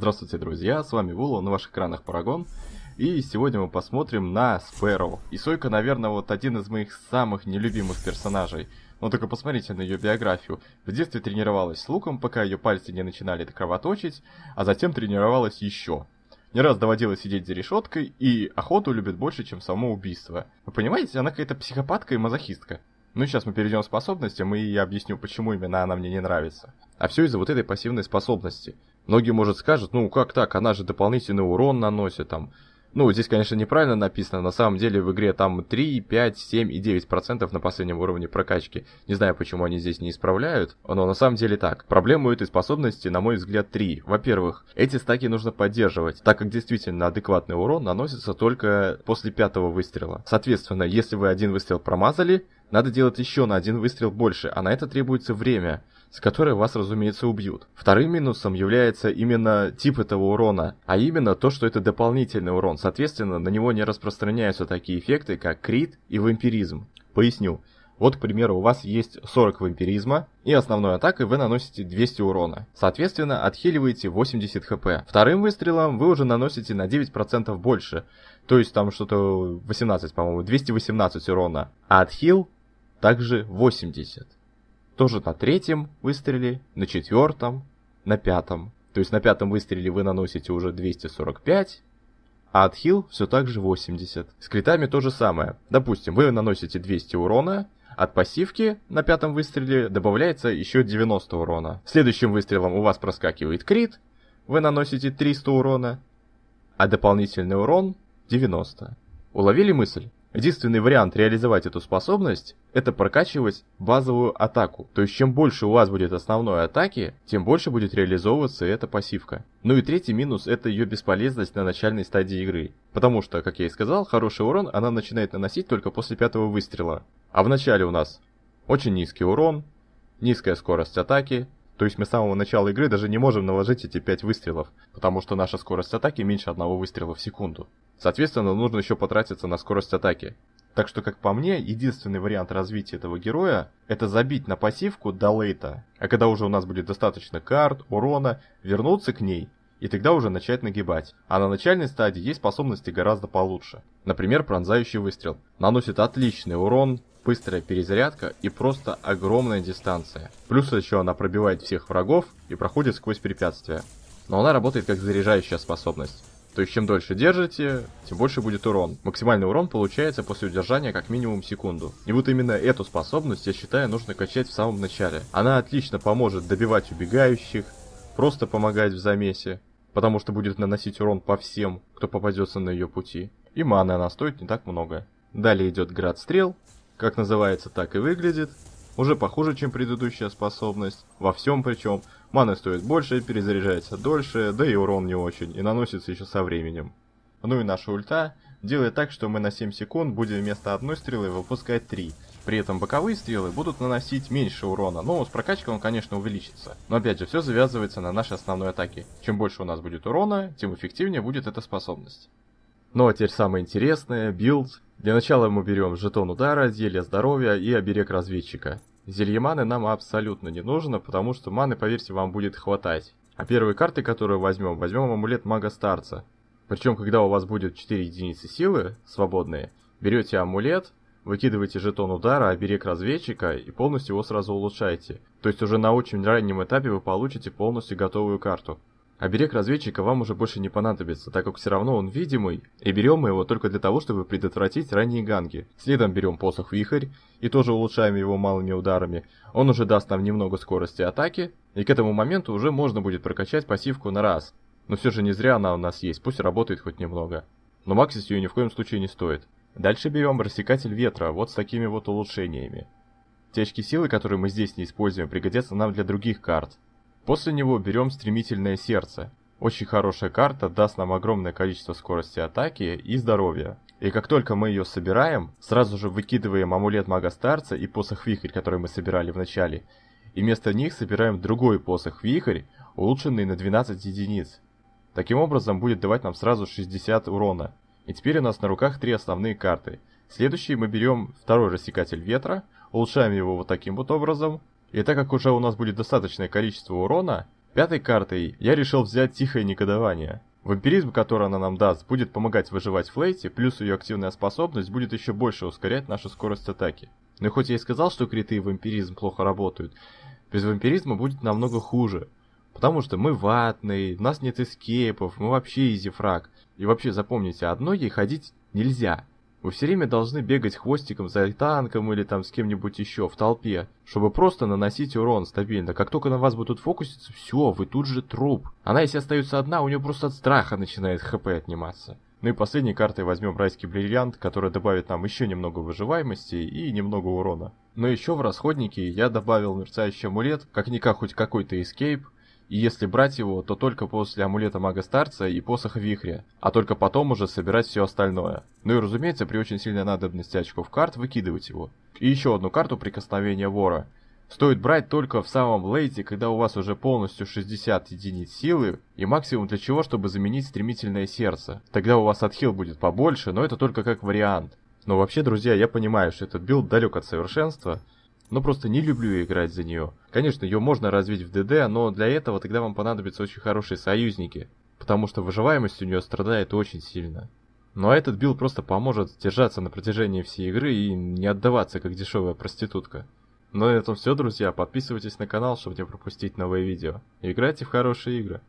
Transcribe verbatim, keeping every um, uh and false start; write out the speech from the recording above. Здравствуйте, друзья, с вами Вула, на ваших экранах Парагон. И сегодня мы посмотрим на Спэрроу. И Сойка, наверное, вот один из моих самых нелюбимых персонажей. Но только посмотрите на ее биографию. В детстве тренировалась с луком, пока ее пальцы не начинали кровоточить, а затем тренировалась еще. Не раз доводилось сидеть за решеткой, и охоту любит больше, чем само убийство. Вы понимаете, она какая-то психопатка и мазохистка. Ну и сейчас мы перейдем к способностям, и я объясню, почему именно она мне не нравится. А все из-за вот этой пассивной способности. Многие, может, скажут, ну как так, она же дополнительный урон наносит там. Ну, здесь, конечно, неправильно написано, на самом деле в игре там три, пять, семь и девять процентов на последнем уровне прокачки. Не знаю, почему они здесь не исправляют, но на самом деле так. Проблему этой способности, на мой взгляд, три. Во-первых, эти стаки нужно поддерживать, так как действительно адекватный урон наносится только после пятого выстрела. Соответственно, если вы один выстрел промазали, надо делать еще на один выстрел больше, а на это требуется время, с которой вас, разумеется, убьют. Вторым минусом является именно тип этого урона, а именно то, что это дополнительный урон. Соответственно, на него не распространяются такие эффекты, как крит и вампиризм. Поясню. Вот, к примеру, у вас есть сорок вампиризма, и основной атакой вы наносите двести урона. Соответственно, отхиливаете восемьдесят хп. Вторым выстрелом вы уже наносите на девять процентов больше. То есть там что-то восемнадцать, по-моему, двести восемнадцать урона. А отхил также восемьдесят. Тоже на третьем выстреле, на четвертом, на пятом. То есть на пятом выстреле вы наносите уже двести сорок пять, а отхил все так же восемьдесят. С критами то же самое. Допустим, вы наносите двести урона, от пассивки на пятом выстреле добавляется еще девяносто урона. Следующим выстрелом у вас проскакивает крит, вы наносите триста урона, а дополнительный урон девяносто. Уловили мысль? Единственный вариант реализовать эту способность – это прокачивать базовую атаку. То есть, чем больше у вас будет основной атаки, тем больше будет реализовываться эта пассивка. Ну и третий минус – это ее бесполезность на начальной стадии игры. Потому что, как я и сказал, хороший урон она начинает наносить только после пятого выстрела. А в начале у нас очень низкий урон, низкая скорость атаки. То есть мы с самого начала игры даже не можем наложить эти пять выстрелов, потому что наша скорость атаки меньше одного выстрела в секунду. Соответственно, нужно еще потратиться на скорость атаки. Так что, как по мне, единственный вариант развития этого героя – это забить на пассивку до лейта, а когда уже у нас будет достаточно карт, урона, вернуться к ней и тогда уже начать нагибать. А на начальной стадии есть способности гораздо получше. Например, пронзающий выстрел. Наносит отличный урон, быстрая перезарядка и просто огромная дистанция. Плюс еще она пробивает всех врагов и проходит сквозь препятствия. Но она работает как заряжающая способность. То есть чем дольше держите, тем больше будет урон. Максимальный урон получается после удержания как минимум секунду. И вот именно эту способность, я считаю, нужно качать в самом начале. Она отлично поможет добивать убегающих, просто помогает в замесе, потому что будет наносить урон по всем, кто попадется на ее пути. И маны она стоит не так много. Далее идет град стрел. Как называется, так и выглядит. Уже похуже, чем предыдущая способность. Во всем причем. Маны стоит больше, перезаряжается дольше, да и урон не очень. И наносится еще со временем. Ну и наша ульта делает так, что мы на семь секунд будем вместо одной стрелы выпускать три. При этом боковые стрелы будут наносить меньше урона, но с прокачкой он, конечно, увеличится. Но опять же, все завязывается на нашей основной атаке. Чем больше у нас будет урона, тем эффективнее будет эта способность. Ну а теперь самое интересное, билд. Для начала мы берем жетон удара, зелье здоровья и оберег разведчика. Зелье маны нам абсолютно не нужно, потому что маны, поверьте, вам будет хватать. А первой картой, которую возьмем, возьмем амулет Мага Старца. Причем, когда у вас будет четыре единицы силы свободные, берете амулет, выкидываете жетон удара, оберег разведчика и полностью его сразу улучшаете. То есть уже на очень раннем этапе вы получите полностью готовую карту. Оберег разведчика вам уже больше не понадобится, так как все равно он видимый, и берем мы его только для того, чтобы предотвратить ранние ганги. Следом берем посох-вихрь, и тоже улучшаем его малыми ударами. Он уже даст нам немного скорости атаки, и к этому моменту уже можно будет прокачать пассивку на раз. Но все же не зря она у нас есть, пусть работает хоть немного. Но максить ее ни в коем случае не стоит. Дальше берем рассекатель ветра, вот с такими вот улучшениями. Те очки силы, которые мы здесь не используем, пригодятся нам для других карт. После него берем стремительное сердце. Очень хорошая карта, даст нам огромное количество скорости атаки и здоровья. И как только мы ее собираем, сразу же выкидываем амулет Мага Старца и посох-вихрь, который мы собирали в начале. И вместо них собираем другой посох-вихрь, улучшенный на двенадцать единиц. Таким образом будет давать нам сразу шестьдесят урона. И теперь у нас на руках три основные карты. Следующий мы берем второй рассекатель ветра, улучшаем его вот таким вот образом. И так как уже у нас будет достаточное количество урона, Пятой картой я решил взять Тихое Негодование. Вампиризм, который она нам даст, будет помогать выживать Флейте, плюс ее активная способность будет еще больше ускорять нашу скорость атаки. Но хоть я и сказал, что криты и вампиризм плохо работают, без вампиризма будет намного хуже. Потому что мы ватные, у нас нет эскейпов, мы вообще изифраг. И вообще запомните, одной ей ходить нельзя. Вы все время должны бегать хвостиком за танком или там с кем-нибудь еще в толпе, чтобы просто наносить урон стабильно. Как только на вас будут фокуситься, все, вы тут же труп. Она, если остается одна, у нее просто от страха начинает хп отниматься. Ну и последней картой возьмем Райский Бриллиант, который добавит нам еще немного выживаемости и немного урона. Но еще в расходнике я добавил Мерцающий Амулет, как-никак хоть какой-то эскейп. И если брать его, то только после Амулета Мага Старца и Посоха-вихря, а только потом уже собирать все остальное. Ну и разумеется, при очень сильной надобности очков карт выкидывать его. И еще одну карту Прикосновения Вора. Стоит брать только в самом лейте, когда у вас уже полностью шестьдесят единиц силы, и максимум для чего, чтобы заменить Стремительное Сердце. Тогда у вас отхил будет побольше, но это только как вариант. Но вообще, друзья, я понимаю, что этот билд далек от совершенства, но просто не люблю играть за нее. Конечно, ее можно развить в ДД, но для этого тогда вам понадобятся очень хорошие союзники, потому что выживаемость у нее страдает очень сильно. Ну а этот билд просто поможет держаться на протяжении всей игры и не отдаваться как дешевая проститутка. Ну и на этом все, друзья. Подписывайтесь на канал, чтобы не пропустить новые видео. Играйте в хорошие игры.